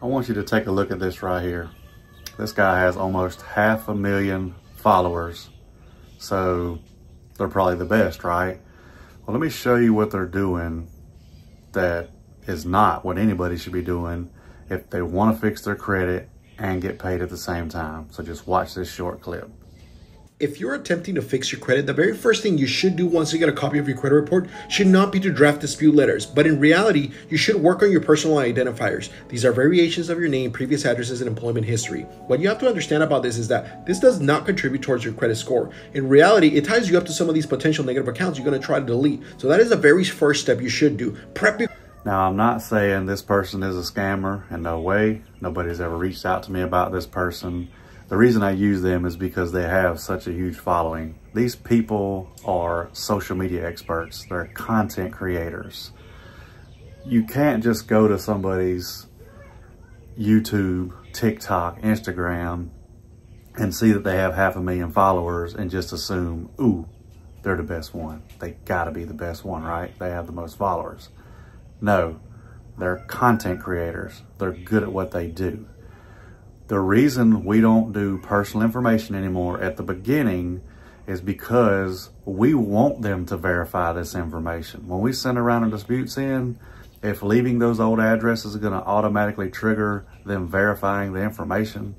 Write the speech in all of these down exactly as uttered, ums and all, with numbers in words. I want you to take a look at this right here. This guy has almost half a million followers. So they're probably the best, right? Well, let me show you what they're doing that is not what anybody should be doing if they want to fix their credit and get paid at the same time. So just watch this short clip. If you're attempting to fix your credit, the very first thing you should do once you get a copy of your credit report should not be to draft dispute letters, but in reality, you should work on your personal identifiers. These are variations of your name, previous addresses, and employment history. What you have to understand about this is that this does not contribute towards your credit score. In reality, it ties you up to some of these potential negative accounts you're going to try to delete. So that is the very first step you should do. Prep your... Now, I'm not saying this person is a scammer, and no way. Nobody's ever reached out to me about this person. The reason I use them is because they have such a huge following. These people are social media experts. They're content creators. You can't just go to somebody's YouTube, TikTok, Instagram, and see that they have half a million followers and just assume, ooh, they're the best one. They gotta be the best one, right? They have the most followers. No, they're content creators. They're good at what they do. The reason we don't do personal information anymore at the beginning is because we want them to verify this information. When we send around our disputes in, if leaving those old addresses is going to automatically trigger them verifying the information,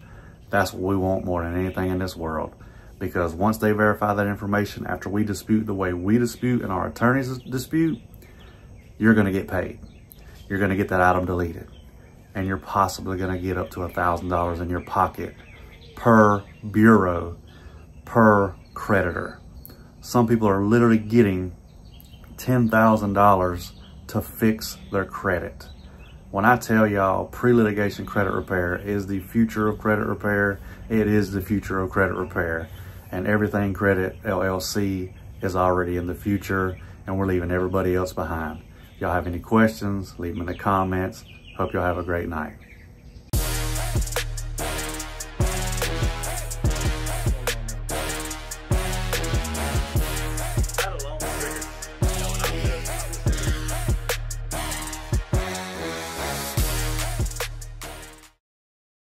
that's what we want more than anything in this world. Because once they verify that information, after we dispute the way we dispute and our attorneys dispute, you're going to get paid. You're going to get that item deleted. And you're possibly going to get up to a thousand dollars in your pocket per bureau, per creditor. Some people are literally getting ten thousand dollars to fix their credit. When I tell y'all pre-litigation credit repair is the future of credit repair, it is the future of credit repair. And Everything Credit L L C is already in the future, and we're leaving everybody else behind. Y'all have any questions, leave them in the comments. Hope y'all have a great night.